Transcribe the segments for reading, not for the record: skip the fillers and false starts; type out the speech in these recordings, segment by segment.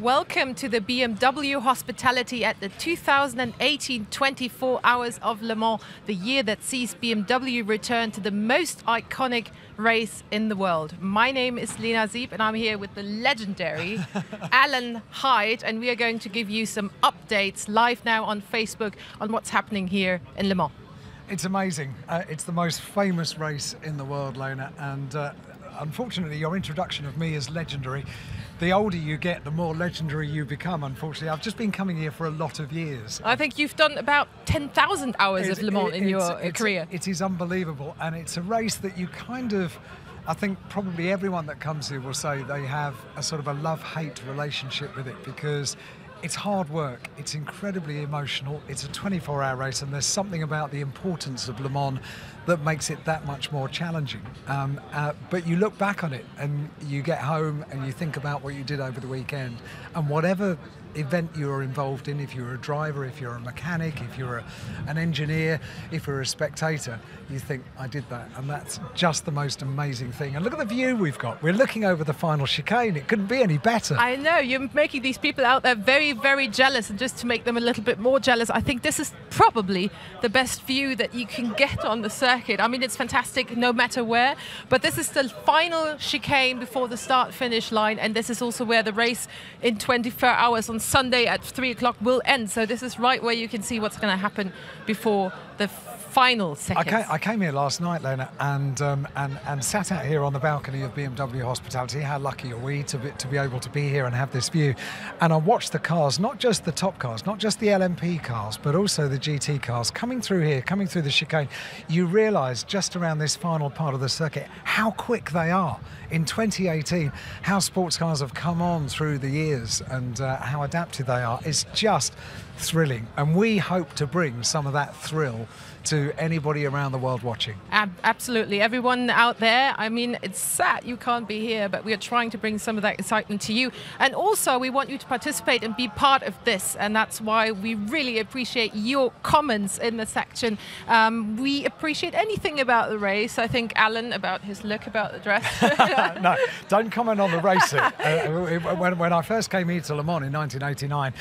Welcome to the BMW hospitality at the 2018 24 Hours of Le Mans, the year that sees BMW return to the most iconic race in the world. My name is Lena Sieb and I'm here with the legendary Alan Hyde, and we are going to give you some updates live now on Facebook on what's happening here in Le Mans. It's amazing. It's the most famous race in the world, Lena, and unfortunately your introduction of me is legendary. The older you get, the more legendary you become, unfortunately. I've just been coming here for a lot of years. I think you've done about 10,000 hours of Le Mans in your career. It is unbelievable, and it's a race that you kind of, I think probably everyone that comes here will say they have a sort of a love-hate relationship with it, because it's hard work, it's incredibly emotional, it's a 24-hour race, and there's something about the importance of Le Mans that makes it that much more challenging. But you look back on it and you get home and you think about what you did over the weekend, and whatever event you are involved in, if you're a driver, if you're a mechanic, if you're an engineer, if you're a spectator, you think, I did that, and that's just the most amazing thing. And look at the view we've got. We're looking over the final chicane. It couldn't be any better. I know, you're making these people out there very, very jealous, and just to make them a little bit more jealous, I think this is probably the best view that you can get on the circuit. I mean, it's fantastic no matter where, but this is the final chicane before the start-finish line, and this is also where the race in 24 hours on Sunday at 3 o'clock will end. So this is right where you can see what's going to happen before the final seconds. I came here last night, Lena, and sat out here on the balcony of BMW Hospitality. How lucky are we to be able to be here and have this view? And I watched the cars, not just the top cars, not just the LMP cars, but also the GT cars coming through here, coming through the chicane. You realise just around this final part of the circuit how quick they are. In 2018, how sports cars have come on through the years and how adapted they are. It's just thrilling, and we hope to bring some of that thrill to anybody around the world watching. Absolutely, everyone out there. I mean, it's sad you can't be here, but we are trying to bring some of that excitement to you, and also we want you to participate and be part of this, and that's why we really appreciate your comments in the section. We appreciate anything about the race. I think Alan about his look, about the dress. No, don't comment on the racing. When I first came here to Le Mans in 1989,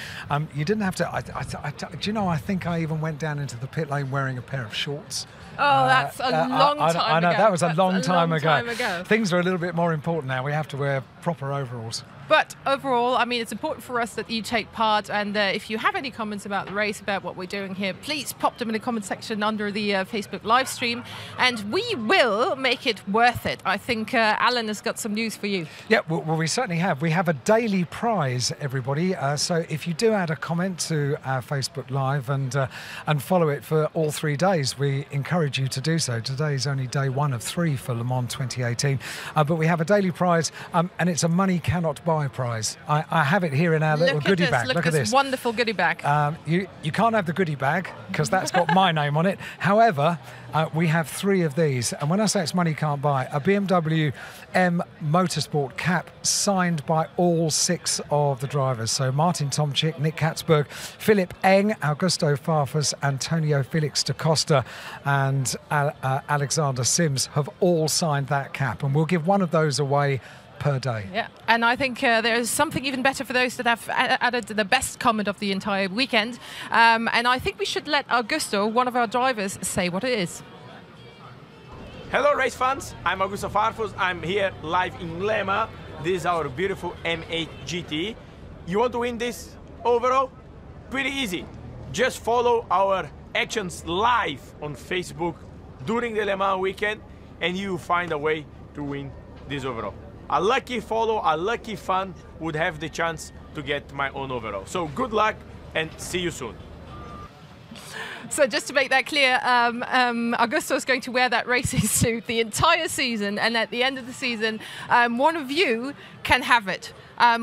you didn't have to. Do you know, I think I even went down into the pit lane wearing a pair of shorts. Oh, that's a long time ago. I know, that was a long time ago. Things are a little bit more important now. We have to wear proper overalls. But overall, I mean, it's important for us that you take part, and if you have any comments about the race, about what we're doing here, please pop them in the comment section under the Facebook live stream, and we will make it worth it. I think Alan has got some news for you. Yeah, well, we certainly have. We have a daily prize, everybody. So if you do add a comment to our Facebook live and follow it for all 3 days, we encourage you to do so. Today is only day one of three for Le Mans 2018, but we have a daily prize, and it's a money cannot buy prize. I have it here in our little goodie bag. Look at this wonderful goodie bag. You can't have the goodie bag because that's got my name on it. However, we have three of these, and when I say it's money can't buy, a BMW M Motorsport cap signed by all 6 of the drivers. So Martin Tomczyk, Nick Catsburg, Philip Eng, Augusto Farfus, Antonio Felix da Costa and Alexander Sims have all signed that cap, and we'll give one of those away per day. Yeah, and I think there's something even better for those that have added the best comment of the entire weekend. And I think we should let Augusto, one of our drivers, say what it is. Hello race fans, I'm Augusto Farfus. I'm here live in Le Mans. This is our beautiful M8 GTE. You want to win this overall? Pretty easy. Just follow our actions live on Facebook during the Le Mans weekend and you find a way to win this overall. A lucky follow, a lucky fan would have the chance to get my own overall. So good luck and see you soon. So just to make that clear, Augusto is going to wear that racing suit the entire season, and at the end of the season, one of you can have it.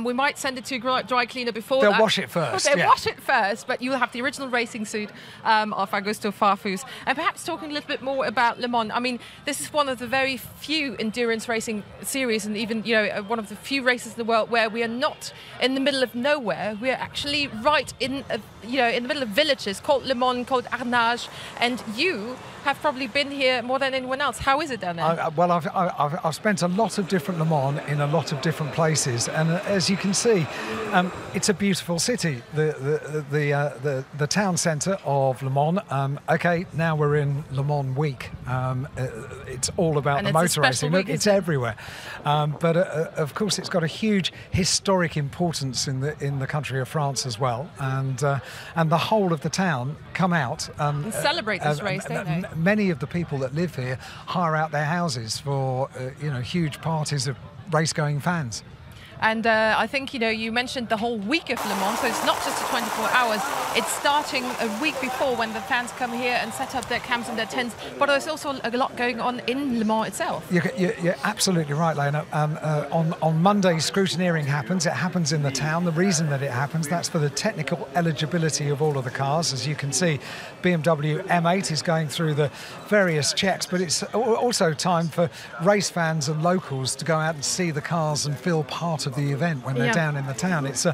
We might send it to dry cleaner before that. They'll wash it first. They'll wash it first, but you'll have the original racing suit of Augusto Farfus. And perhaps talking a little bit more about Le Mans. I mean, this is one of the very few endurance racing series, and even, you know, one of the few races in the world where we are not in the middle of nowhere. We're actually right in, you know, in the middle of villages called Le Mans, called Arnage, and you have probably been here more than anyone else. How is it down there? Well, I've spent a lot of different Le Mans in a lot of different different places. And as you can see, it's a beautiful city, the town centre of Le Mans. Okay, now we're in Le Mans week. It's all about the motor racing. Look, it's everywhere. But of course, it's got a huge historic importance in the country of France as well. And the whole of the town come out and celebrate this race. Don't they? Many of the people that live here hire out their houses for you know, huge parties of race-going fans. And I think, you know, you mentioned the whole week of Le Mans, so it's not just the 24 hours. It's starting a week before when the fans come here and set up their camps and their tents, but there's also a lot going on in Le Mans itself. You're absolutely right, Lena. On Monday, scrutineering happens. It happens in the town. The reason that it happens, that's for the technical eligibility of all of the cars. As you can see, BMW M8 is going through the various checks, but it's also time for race fans and locals to go out and see the cars and feel part of the event when they're down in the town. It's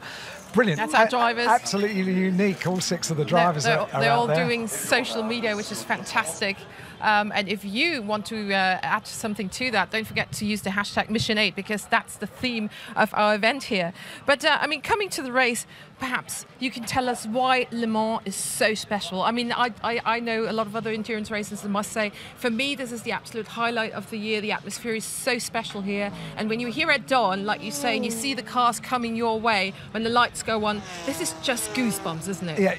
brilliant. That's our drivers. Absolutely unique. All six of the drivers they're all there. Doing social media, which is fantastic. And if you want to add something to that, don't forget to use the hashtag Mission8, because that's the theme of our event here. But I mean, coming to the race, perhaps you can tell us why Le Mans is so special. I mean, I know a lot of other endurance races, I must say. For me, this is the absolute highlight of the year. The atmosphere is so special here. And when you're here at dawn, like you say, and you see the cars coming your way, when the lights go on, this is just goosebumps, isn't it? Yeah,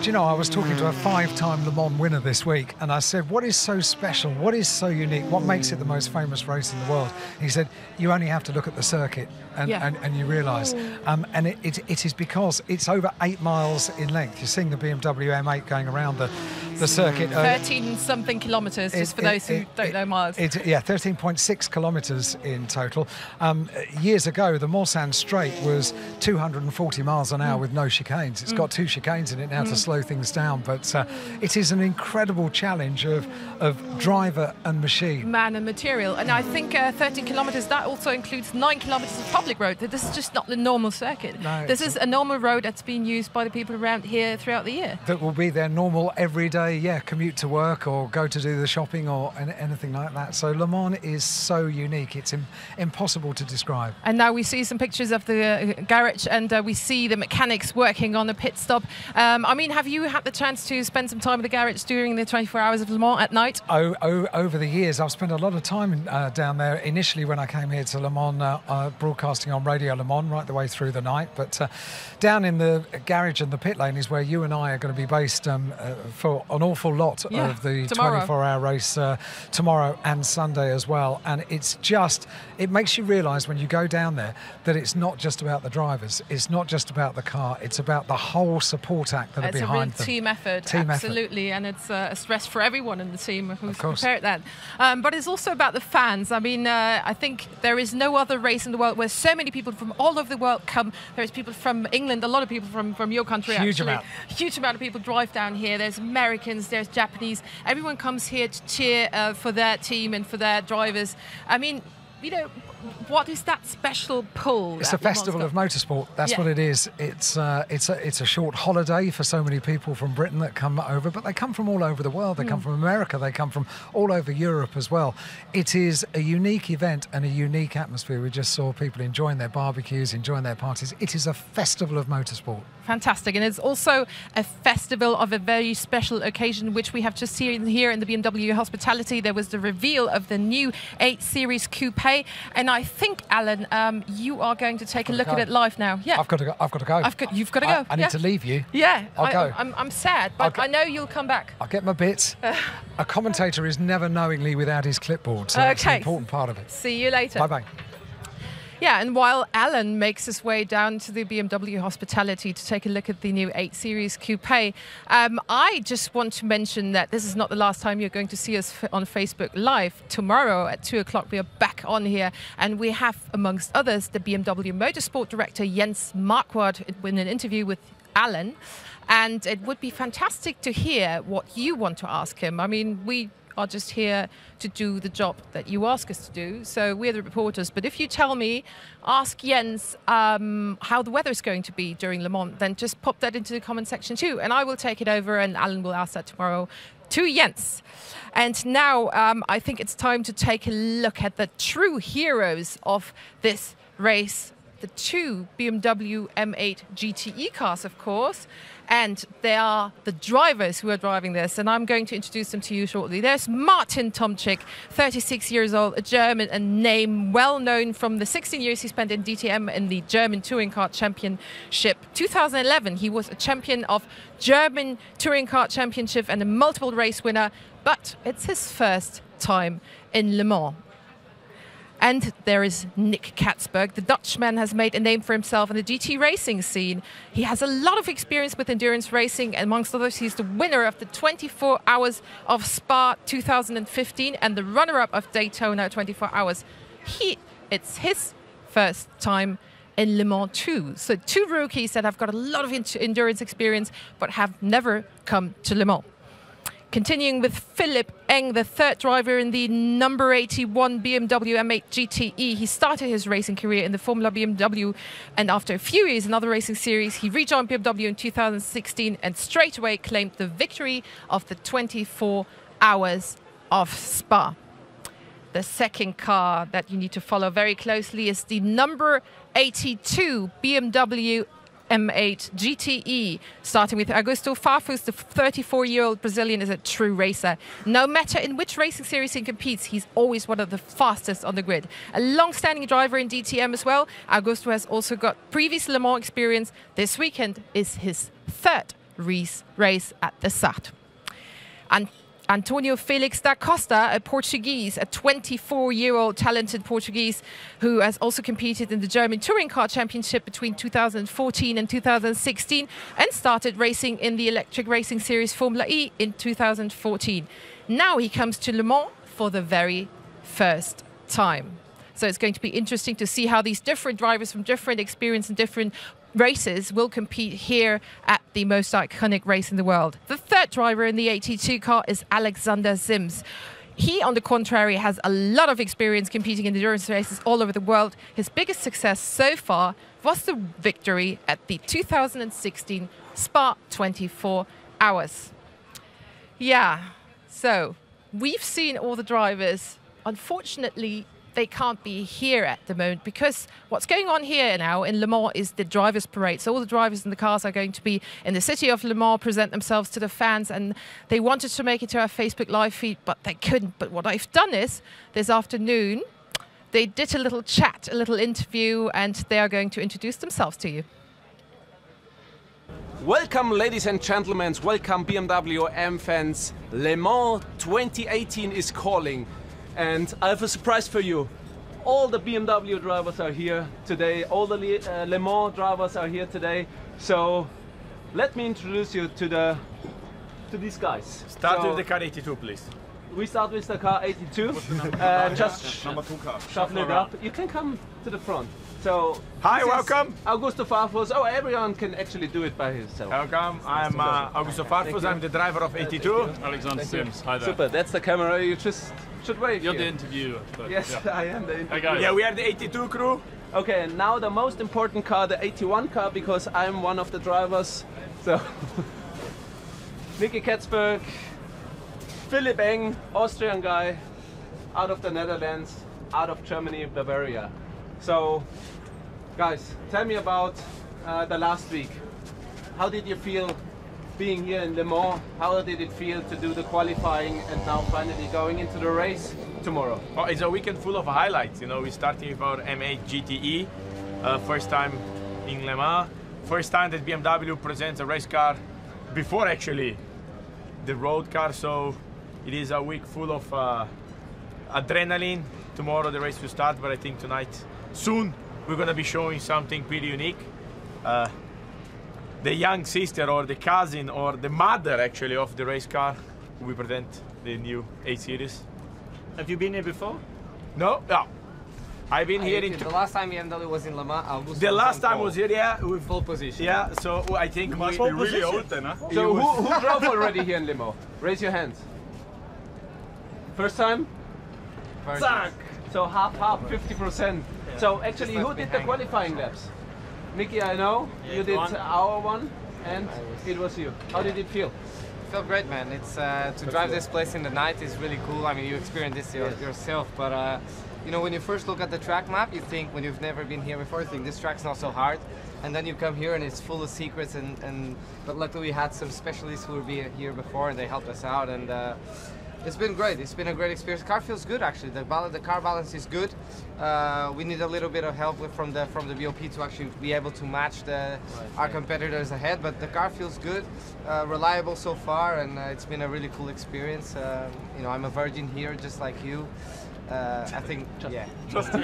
do you know, I was talking to a five-time Le Mans winner this week, and I said, what is so special? What is so unique? What makes it the most famous race in the world? He said, you only have to look at the circuit and you realise. And it is because it's over 8 miles in length. You're seeing the BMW M8 going around the circuit. 13-something kilometres, just for those who don't know miles. Yeah, 13.6 kilometres in total. Years ago, the Mulsanne Straight was 240 miles an hour with no chicanes. It's got two chicanes in it now to slow things down, but it is an incredible challenge of driver and machine. Man and material. And I think 13 kilometres, that also includes 9 kilometres of public road. This is just not the normal circuit. No, this is a normal road that's been used by the people around here throughout the year. That will be their normal everyday commute to work or go to do the shopping or anything like that. So Le Mans is so unique, it's impossible to describe. And now we see some pictures of the garage, and we see the mechanics working on a pit stop. I mean, have you had the chance to spend some time in the garage during the 24 hours of Le Mans at night? Over the years, I've spent a lot of time down there. Initially, when I came here to Le Mans, broadcasting on Radio Le Mans right the way through the night. But down in the garage and the pit lane is where you and I are going to be based for an awful lot of the 24-hour race tomorrow and Sunday as well. And it's just, it makes you realise when you go down there that it's not just about the drivers, it's not just about the car, it's about the whole support act that are behind them. It's a real team effort, absolutely, and it's a stress for everyone in the team who's prepared that. But it's also about the fans. I mean, I think there is no other race in the world where so many people from all over the world come. There's people from England, a lot of people from your country, huge amount of people drive down here. There's Americans, there's Japanese, everyone comes here to cheer for their team and for their drivers. I mean, you know, what is that special pull? It's a festival of motorsport. That's what it is. It's a short holiday for so many people from Britain that come over, but they come from all over the world. They come from America. They come from all over Europe as well. It is a unique event and a unique atmosphere. We just saw people enjoying their barbecues, enjoying their parties. It is a festival of motorsport. Fantastic. And it's also a festival of a very special occasion, which we have just seen here in the BMW hospitality. There was the reveal of the new 8 Series Coupe, and I think, Alan, you are going to take a look at it live now. Yeah, I've got to go. You've got to go. I need to leave you. Yeah, I'll go. I'm sad, but I know you'll come back. I'll get my bits. A commentator is never knowingly without his clipboard, so that's an important part of it. See you later. Bye-bye. Yeah, and while Alan makes his way down to the BMW hospitality to take a look at the new 8 Series Coupe, I just want to mention that this is not the last time you're going to see us on Facebook Live. Tomorrow at 2 o'clock, we are back on here, and we have, amongst others, the BMW Motorsport director, Jens Marquardt, in an interview with Alan. And it would be fantastic to hear what you want to ask him. I mean, we are just here to do the job that you ask us to do. So we're the reporters. But if you tell me, ask Jens how the weather's going to be during Le Mans, then just pop that into the comment section too. And I will take it over, and Alan will ask that tomorrow to Jens. And now I think it's time to take a look at the true heroes of this race the two BMW M8 GTE cars, of course, and they are the drivers who are driving this, and I'm going to introduce them to you shortly. There's Martin Tomczyk, 36 years old, a German and name well known from the 16 years he spent in DTM in the German Touring Car Championship. 2011, he was a champion of German Touring Car Championship and a multiple race winner, but it's his first time in Le Mans. And there is Nick Catsburg. The Dutchman has made a name for himself in the GT racing scene. He has a lot of experience with endurance racing. Amongst others, he's the winner of the 24 Hours of Spa 2015 and the runner-up of Daytona 24 Hours. It's his first time in Le Mans too. So two rookies that have got a lot of endurance experience but have never come to Le Mans. Continuing with Philip Eng, the third driver in the number 81 BMW M8 GTE. He started his racing career in the Formula BMW, and after a few years in other racing series, he rejoined BMW in 2016 and straight away claimed the victory of the 24 Hours of Spa. The second car that you need to follow very closely is the number 82 BMW M8 GTE, starting with Augusto Farfus. The 34-year-old Brazilian is a true racer. No matter in which racing series he competes, he's always one of the fastest on the grid. A long-standing driver in DTM as well, Augusto has also got previous Le Mans experience. This weekend is his third race at the Sarthe. And Antonio Felix da Costa, a Portuguese, a 24-year-old talented Portuguese who has also competed in the German Touring Car Championship between 2014 and 2016 and started racing in the electric racing series Formula E in 2014. Now he comes to Le Mans for the very first time. So it's going to be interesting to see how these different drivers from different experience and different races will compete here at the most iconic race in the world. The third driver in the 82 car is Alexander Sims. He, on the contrary, has a lot of experience competing in endurance races all over the world. His biggest success so far was the victory at the 2016 Spa 24 Hours. Yeah, so we've seen all the drivers. Unfortunately, they can't be here at the moment because what's going on here now in Le Mans is the drivers' parade. So all the drivers in the cars are going to be in the city of Le Mans, present themselves to the fans, and they wanted to make it to our Facebook live feed, but they couldn't. But what I've done is this afternoon, they did a little chat, a little interview, and they are going to introduce themselves to you. Welcome, ladies and gentlemen. Welcome, BMW M fans. Le Mans 2018 is calling. And I have a surprise for you. All the BMW drivers are here today. All the Le Mans drivers are here today. So let me introduce you to these guys. Start with the car 82, please. We start with the car 82. Just number two car. Shuffle it up. You can come to the front. So hi, welcome. Augusto Farfus. Oh, everyone can actually do it by himself. Welcome. I'm Augusto Farfus. I'm the driver of 82. Alexander Sims. Hi there. Super. That's the camera. You just should wait. You're the interviewer. Yes, yeah. I am the interviewer. Yeah, we are the 82 crew. Okay, and now the most important car, the 81 car, because I'm one of the drivers. So, Nicky Katzberg, Philip Eng, Austrian guy, out of the Netherlands, out of Germany, Bavaria. So, guys, tell me about the last week. How did you feel being here in Le Mans? How did it feel to do the qualifying and now finally going into the race tomorrow? Oh, it's a weekend full of highlights. You know, we're starting with our M8 GTE, first time in Le Mans, first time that BMW presents a race car before actually the road car. So it is a week full of adrenaline. Tomorrow the race will start, but I think tonight, soon, we're going to be showing something pretty unique. The young sister or the cousin or the mother actually of the race car. We present the new 8 Series. Have you been here before? No, no. I've been here in... The last time BMW was in Le Mans, Augusto. The last time was here, yeah. With full position. Yeah, so I think... You must be really old then, huh? So who drove already here in Le Mans? Raise your hands. First time? First. So half-half, 50%. Yeah. So actually, who did the qualifying laps? Mickey, I know, you did our one, and it was you. How did it feel? I feel great, man. It's to drive this place in the night is really cool. I mean, you experience this yourself, but you know, when you first look at the track map, you think, when you've never been here before, you think this track's not so hard, and then you come here and it's full of secrets. But luckily we had some specialists who were here before and they helped us out, and it's been great. It's been a great experience. Car feels good actually. The car balance is good. We need a little bit of help from the BOP to actually be able to match our competitors ahead. But the car feels good, reliable so far, and it's been a really cool experience. You know, I'm a virgin here, just like you. I think, So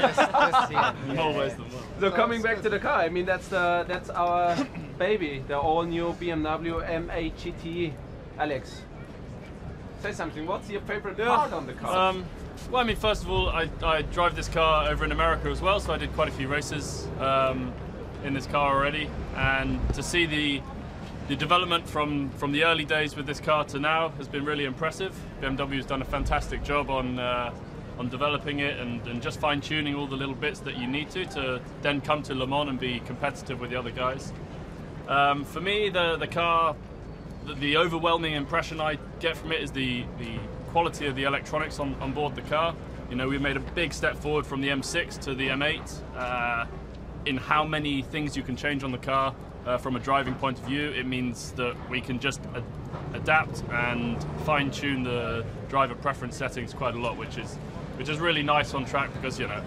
coming back to the car, I mean, that's our baby, the all-new BMW M8 GTE. Alex, say something. What's your favorite part on the car? Well, I mean, first of all, I drive this car over in America as well, so I did quite a few races in this car already, and to see the development from the early days with this car to now has been really impressive. BMW has done a fantastic job on developing it and just fine-tuning all the little bits that you need to then come to Le Mans and be competitive with the other guys. For me, the car, the overwhelming impression I get from it is the quality of the electronics on board the car. You know, we've made a big step forward from the M6 to the M8 in how many things you can change on the car from a driving point of view. It means that we can just adapt and fine-tune the driver preference settings quite a lot, which is really nice on track, because, you know,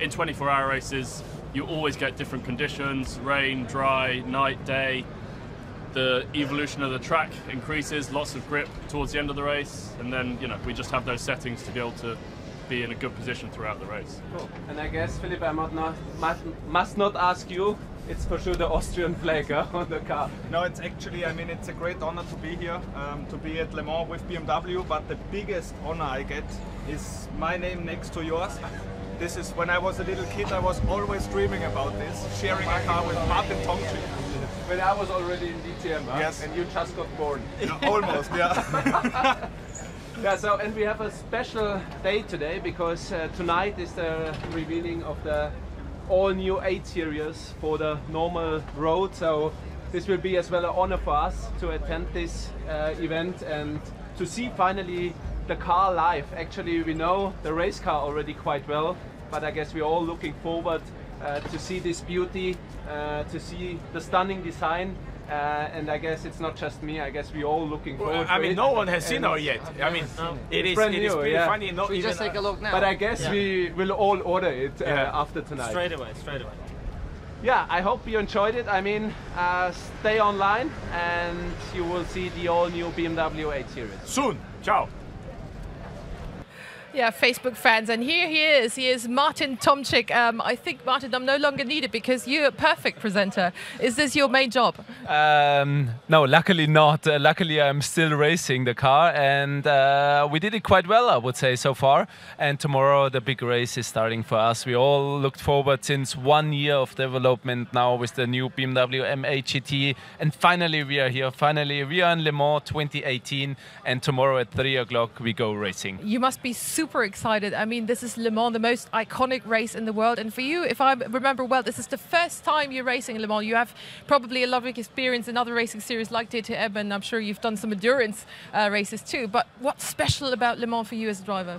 in 24-hour races you always get different conditions: rain, dry, night, day. The evolution of the track increases, lots of grip towards the end of the race, and then, you know, we just have those settings to be able to be in a good position throughout the race. Cool. And I guess, Philip, I must not ask you, it's for sure the Austrian flag on the car. No, it's actually, I mean, it's a great honor to be here, to be at Le Mans with BMW, but the biggest honor I get is my name next to yours. This is, when I was a little kid, I was always dreaming about this, sharing a car with Martin Tomczyk. When I was already in DTM, yes. And you just got born. Yeah, almost, yeah. Yeah, so, and we have a special day today, because tonight is the revealing of the all-new 8 Series for the normal road, so this will be as well an honor for us to attend this event and to see finally the car live. Actually, we know the race car already quite well, but I guess we're all looking forward to see this beauty, to see the stunning design. And I guess it's not just me. I guess we're all looking forward. Well, I mean, no one has seen her yet. I mean, it is pretty funny. Not we just take a look now. But I guess we will all order it after tonight. Straight away. Yeah, I hope you enjoyed it. I mean, stay online, and you will see the all-new BMW 8 Series soon. Ciao. Yeah, Facebook fans, and here he is. He is Martin Tomczyk. I think, Martin, I'm no longer needed because you're a perfect presenter. Is this your main job? No, luckily not. Luckily, I'm still racing the car, and we did it quite well, I would say, so far. And tomorrow, the big race is starting for us. We all looked forward since 1 year of development now with the new BMW M8 GTE, and finally we are here. Finally, we are in Le Mans 2018, and tomorrow at 3 o'clock we go racing. You must be super excited. I mean, this is Le Mans, the most iconic race in the world. And for you, if I remember well, this is the first time you're racing in Le Mans. You have probably a lot of experience in other racing series like DTM, and I'm sure you've done some endurance races too. But what's special about Le Mans for you as a driver?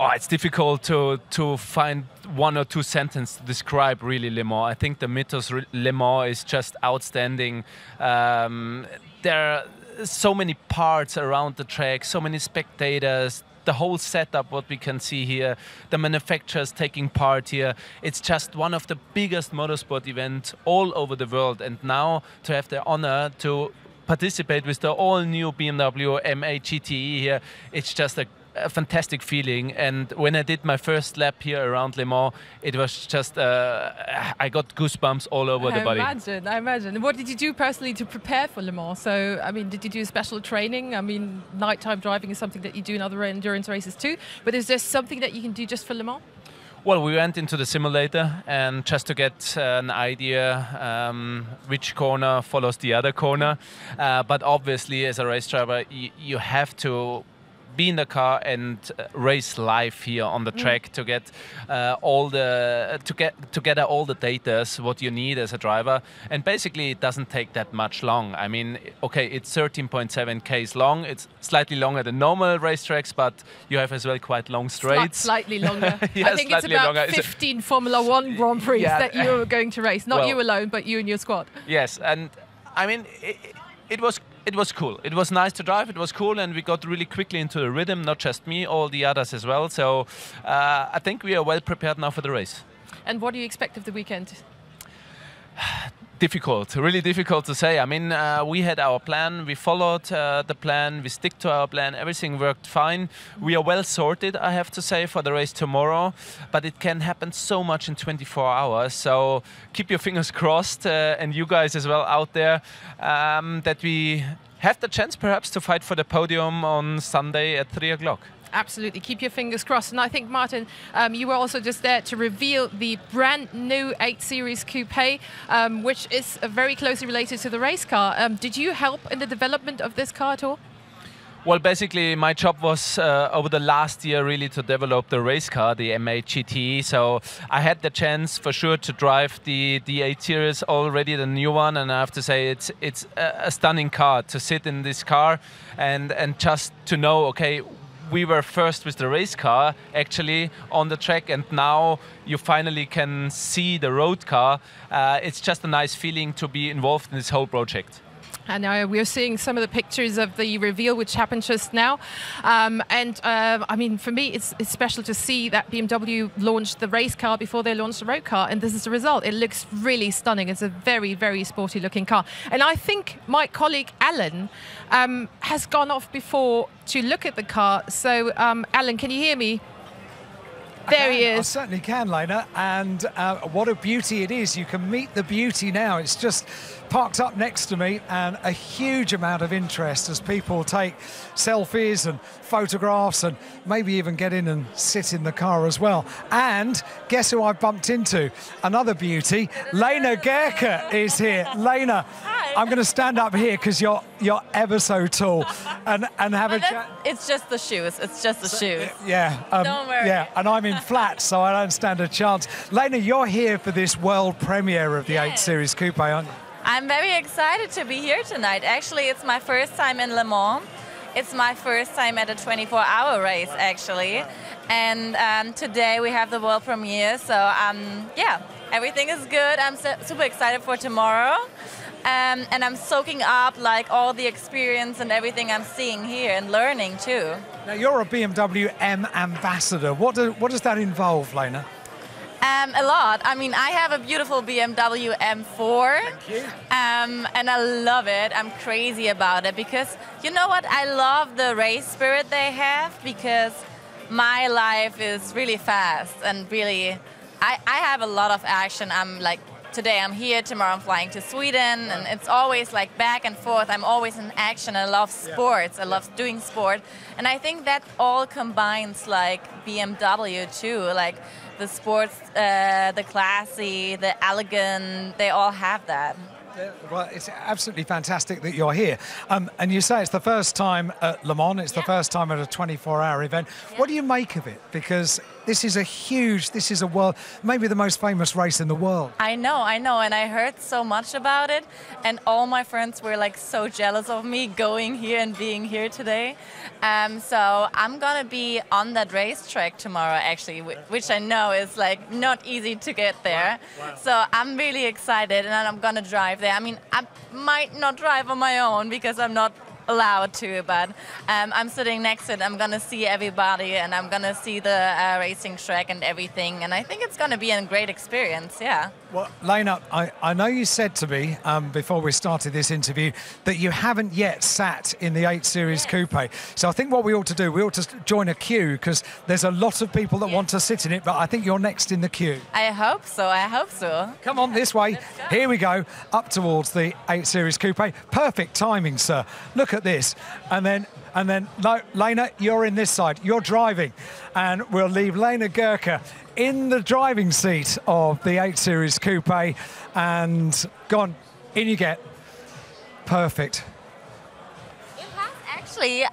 Oh, it's difficult to find one or two sentences to describe really Le Mans. I think the mythos Le Mans is just outstanding. There are so many parts around the track, so many spectators, the whole setup, what we can see here, the manufacturers taking part here. It's just one of the biggest motorsport events all over the world. And now to have the honor to participate with the all-new BMW M8 GTE here, it's just a fantastic feeling. And when I did my first lap here around Le Mans, it was just, I got goosebumps all over the body. I imagine. What did you do personally to prepare for Le Mans? So, I mean, did you do special training? I mean, nighttime driving is something that you do in other endurance races too, but is there something that you can do just for Le Mans? Well, we went into the simulator and just to get an idea which corner follows the other corner. But obviously, as a race driver, you have to be in the car and race live here on the track to get together all the data, what you need as a driver. And basically, it doesn't take that much long. I mean, okay, it's 13.7 k's long. It's slightly longer than normal racetracks, but you have as well quite long straights. Slightly longer. Yeah, I think it's about longer. 15 Formula One Grand Prix that you're going to race. Not you alone, but you and your squad. Yes, and I mean, it was cool. It was nice to drive. It was cool, and we got really quickly into the rhythm. Not just me, all the others as well. So I think we are well prepared now for the race. And what do you expect of the weekend? Difficult, really difficult to say. I mean, we had our plan, we followed the plan, we stick to our plan, everything worked fine. We are well sorted, I have to say, for the race tomorrow, but it can happen so much in 24 hours. So keep your fingers crossed, and you guys as well out there, that we have the chance perhaps to fight for the podium on Sunday at 3 o'clock. Absolutely. Keep your fingers crossed. And I think, Martin, you were also just there to reveal the brand new 8 Series Coupe, which is very closely related to the race car. Did you help in the development of this car at all? Well, basically, my job was over the last year really to develop the race car, the M8 GTE. So I had the chance for sure to drive the 8 Series already, the new one. And I have to say, it's a stunning car to sit in this car and just to know, okay, we were first with the race car actually on the track, and now you finally can see the road car. It's just a nice feeling to be involved in this whole project. And we're seeing some of the pictures of the reveal which happened just now. I mean, for me, it's special to see that BMW launched the race car before they launched the road car. And this is the result. It looks really stunning. It's a very, very sporty looking car. And I think my colleague, Alan, has gone off before to look at the car. So, Alan, can you hear me? There he is. I certainly can, Lena. And what a beauty it is. You can meet the beauty now. It's just parked up next to me, and a huge amount of interest as people take selfies and photographs and maybe even get in and sit in the car as well. And guess who I bumped into? Another beauty. Lena Gercke is here. Lena, I'm going to stand up here because you're ever so tall and have a chat. It's just the shoes. It's just the shoes. Yeah. Don't worry. Yeah, and I'm in flats, so I don't stand a chance. Lena, you're here for this world premiere of the 8 Series Coupe, aren't you? I'm very excited to be here tonight. Actually, it's my first time in Le Mans. It's my first time at a 24-hour race, actually. And today we have the world premiere, so yeah, everything is good. I'm super excited for tomorrow. And I'm soaking up like all the experience and everything I'm seeing here and learning too. Now, you're a BMW M ambassador. What does that involve, Lena? A lot. I mean, I have a beautiful BMW M4. Thank you. And I love it. I'm crazy about it because, you know what, I love the race spirit they have because my life is really fast and really, I have a lot of action. I'm like, today I'm here, tomorrow I'm flying to Sweden, and it's always like back and forth. I'm always in action. I love sports. I love doing sport. And I think that all combines like BMW too, like the sports, the classy, the elegant, they all have that. Well, it's absolutely fantastic that you're here. And you say it's the first time at Le Mans, it's the first time at a 24-hour event. What do you make of it? Because this is a huge, this is a world, maybe the most famous race in the world. I know, and I heard so much about it. And all my friends were like so jealous of me going here and being here today. So I'm going to be on that racetrack tomorrow, actually, which I know is like not easy to get there. Wow. Wow. So I'm really excited, and I'm going to drive there. I mean, I might not drive on my own because I'm not allowed to, but I'm sitting next to it. I'm gonna see everybody, and I'm gonna see the racing track and everything, and I think it's gonna be a great experience. Yeah. Well, Lena, I know you said to me before we started this interview that you haven't yet sat in the 8 Series Coupe. So I think what we ought to do, we ought to join a queue, because there's a lot of people that want to sit in it, but I think you're next in the queue. I hope so, I hope so. Come on this way. Here we go, up towards the 8 Series Coupe. Perfect timing, sir. Look at this. And then Lena, you're in this side. You're driving. And we'll leave Lena Gercke in the driving seat of the 8 Series Coupe. And gone. In you get. Perfect. It has actually...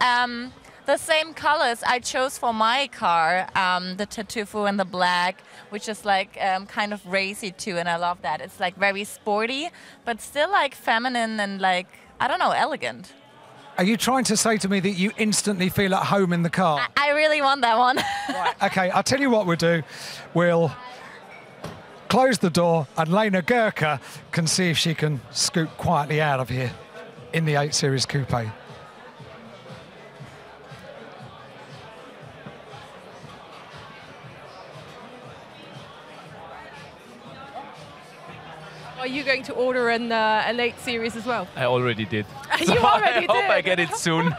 the same colors I chose for my car, the tartufo and the black, which is like kind of racy too, and I love that. It's like very sporty, but still like feminine and like, I don't know, elegant. Are you trying to say to me that you instantly feel at home in the car? I really want that one. Right. Okay, I'll tell you what we'll do. We'll close the door and Lena Gercke can see if she can scoot quietly out of here in the 8 Series Coupe. Are you going to order an 8 Series as well? I already did. You already did? I hope I get it soon.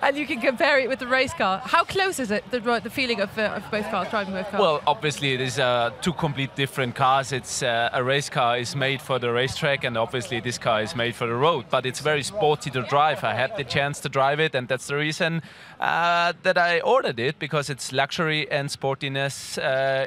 And you can compare it with the race car. How close is it, the feeling of both cars, driving both cars? Well, obviously it is two complete different cars. It's a race car is made for the racetrack, and obviously this car is made for the road. But it's very sporty to drive. I had the chance to drive it, and that's the reason that I ordered it, because it's luxury and sportiness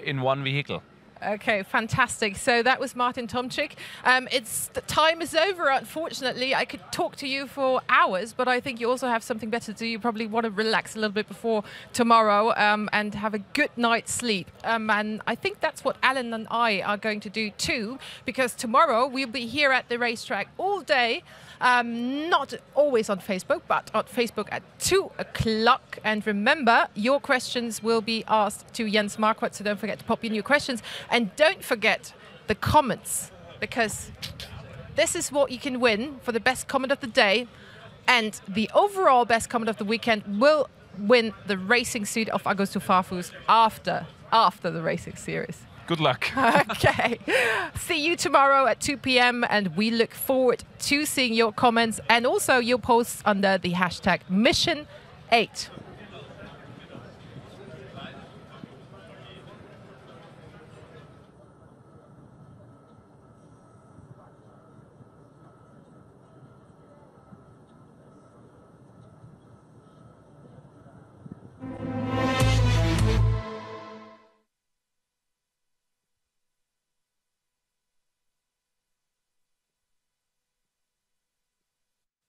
in one vehicle. Okay, fantastic. So that was Martin Tomczyk. The time is over, unfortunately. I could talk to you for hours, but I think you also have something better to do. You probably want to relax a little bit before tomorrow and have a good night's sleep. And I think that's what Alan and I are going to do too, because tomorrow we'll be here at the racetrack all day. Not always on Facebook, but on Facebook at 2 o'clock. And remember, your questions will be asked to Jens Marquardt, so don't forget to pop in your questions. And don't forget the comments, because this is what you can win for the best comment of the day. And the overall best comment of the weekend will win the racing suit of Augusto Farfus after the racing series. Good luck. Okay. See you tomorrow at 2 p.m. and we look forward to seeing your comments and also your posts under the hashtag Mission8.